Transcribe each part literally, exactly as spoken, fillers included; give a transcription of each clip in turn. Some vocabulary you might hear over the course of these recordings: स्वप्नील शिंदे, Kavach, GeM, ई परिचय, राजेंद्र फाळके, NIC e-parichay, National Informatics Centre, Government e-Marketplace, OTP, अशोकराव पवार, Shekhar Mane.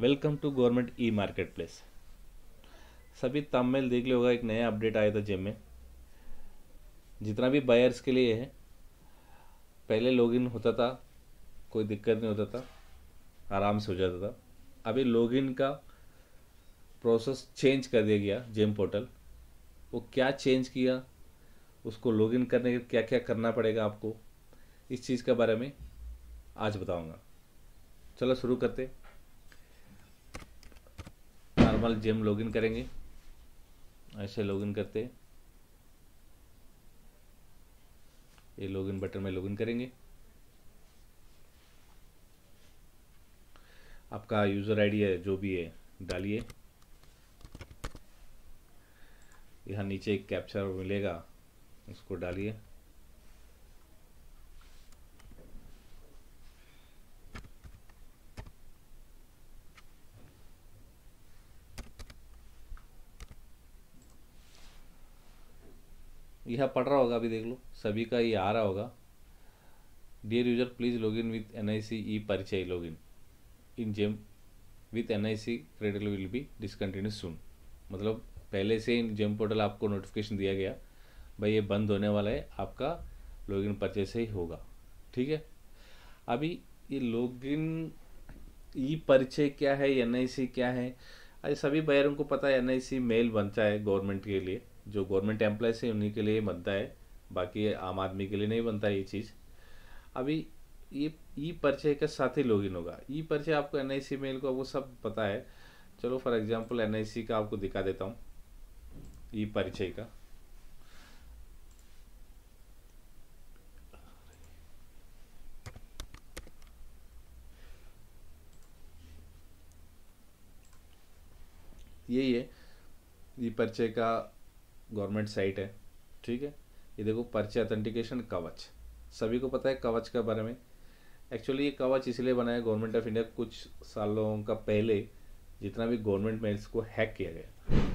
Welcome to government e market place. सभी तममेल देख लिया होगा, एक नया अपडेट आया था जेम में। जितना भी बायर्स के लिए है, पहले लॉगिन होता था, कोई दिक्कत नहीं होता था, आराम से हो जाता था। अभी लॉगिन का प्रोसेस चेंज कर दिया गया जेम पोर्टल। वो क्या चेंज किया, उसको लॉगिन करने के क्या क्या करना पड़ेगा आपको, इस चीज़ के बारे में आज बताऊंगा। चलो शुरू करते। नॉर्मल जेम लॉगिन करेंगे, ऐसे लॉगिन करते हैं। ये लॉगिन बटन में लॉगिन करेंगे। आपका यूज़र आईडी है जो भी है डालिए। यहाँ नीचे एक कैप्चर मिलेगा, उसको डालिए। यह पढ़ रहा होगा, अभी देख लो, सभी का ये आ रहा होगा। Dear user please login with N I C ई परिचय। Login in GeM with N I C credit will be discontinue soon. मतलब पहले से इन जेम पोर्टल आपको नोटिफिकेशन दिया गया, भाई ये बंद होने वाला है, आपका लॉगिन परिचय से ही होगा। ठीक है, अभी ये लॉगिन ई परिचय क्या है, एन आई सी क्या है, अरे सभी बायरों को पता है। एन आई सी मेल बनता है गवर्नमेंट के लिए, जो गवर्नमेंट एम्प्लॉयज़ है उन्हीं के लिए बनता है, बाकी आम आदमी के लिए नहीं बनता ये चीज़। अभी ये ई परिचय के साथ ही लॉगिन होगा। ई परिचय आपको एन आई सी मेल को वो सब पता है। चलो for example N I C का आपको दिखा देता हूँ, ई परिचय का। यही है ई परिचय का गवर्नमेंट साइट है। ठीक है, ये देखो परिचय ऑथेंटिकेशन कवच, सभी को पता है कवच के बारे में। एक्चुअली ये कवच इसलिए बनाया गवर्नमेंट ऑफ इंडिया कुछ सालों का पहले, जितना भी गवर्नमेंट मेल्स को हैक किया गया।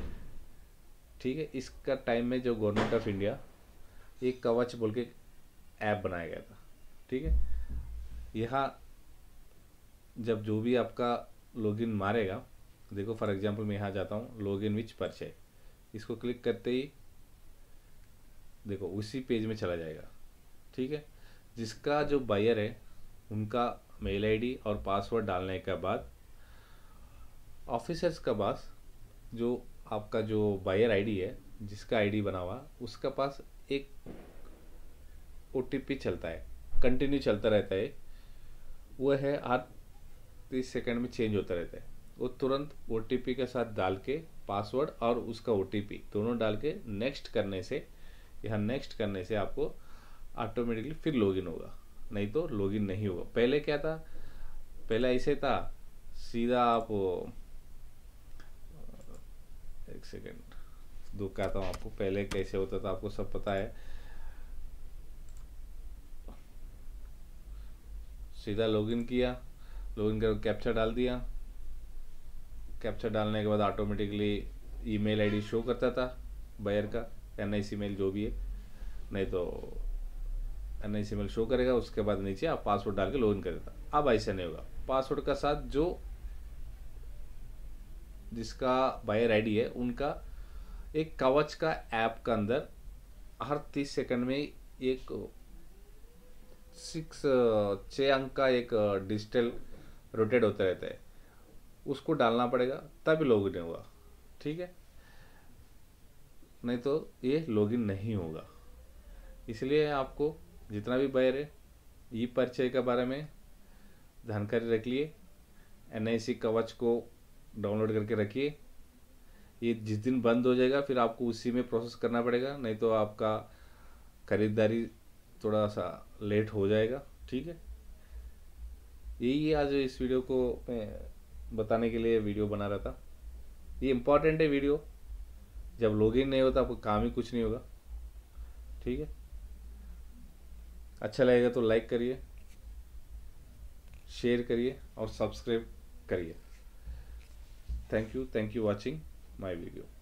ठीक है, इसका टाइम में जो गवर्नमेंट ऑफ इंडिया ये कवच बोल के ऐप बनाया गया था। ठीक है, यहाँ जब जो भी आपका लॉगिन मारेगा, देखो फॉर एग्जांपल मैं यहाँ जाता हूँ लॉगिन विच परिचय, इसको क्लिक करते ही देखो उसी पेज में चला जाएगा। ठीक है, जिसका जो बायर है उनका मेल आईडी और पासवर्ड डालने के बाद ऑफिसर्स के पास जो आपका जो बायर आईडी है, जिसका आईडी बना हुआ, उसका पास एक ओटीपी चलता है, कंटिन्यू चलता रहता है। वो है हर तीस सेकंड में चेंज होता रहता है। वो तुरंत ओटीपी के साथ डाल के पासवर्ड और उसका ओटीपी दोनों डाल के नेक्स्ट करने से, यहाँ नेक्स्ट करने से आपको ऑटोमेटिकली फिर लॉगिन होगा, नहीं तो लॉगिन नहीं होगा। पहले क्या था, पहले ऐसे था, सीधा आप एक सेकेंड दिखाता हूँ आपको पहले कैसे होता था, आपको सब पता है। सीधा लॉगिन किया, लॉगिन करके कैप्चा डाल दिया, कैप्चर डालने के बाद ऑटोमेटिकली ईमेल आईडी शो करता था बायर का, एन आई सी मेल जो भी है, नहीं तो N I C mail show करेगा। उसके बाद नीचे आप पासवर्ड डाल के लॉगिन करता था। अब ऐसा नहीं होगा, पासवर्ड का साथ जो जिसका बायर आईडी है उनका एक कवच का ऐप का अंदर हर तीस सेकंड में एक सिक्स छः अंक का एक डिजिटल रोटेट होता रहता है, उसको डालना पड़ेगा तभी लॉगिन होगा। ठीक है, नहीं तो ये लॉगिन नहीं होगा। इसलिए आपको जितना भी बायर है ई परिचय के बारे में जानकारी रख लिए, एन आई सी कवच को डाउनलोड करके रखिए। ये जिस दिन बंद हो जाएगा फिर आपको उसी में प्रोसेस करना पड़ेगा, नहीं तो आपका खरीदारी थोड़ा सा लेट हो जाएगा। ठीक है, यही आज इस वीडियो को मैं बताने के लिए वीडियो बना रहा था। ये इम्पॉर्टेंट है वीडियो, जब लॉगिन नहीं होता आपको काम ही कुछ नहीं होगा। ठीक है, अच्छा लगेगा तो लाइक करिए, शेयर करिए और सब्सक्राइब करिए। Thank you, thank you watching my video.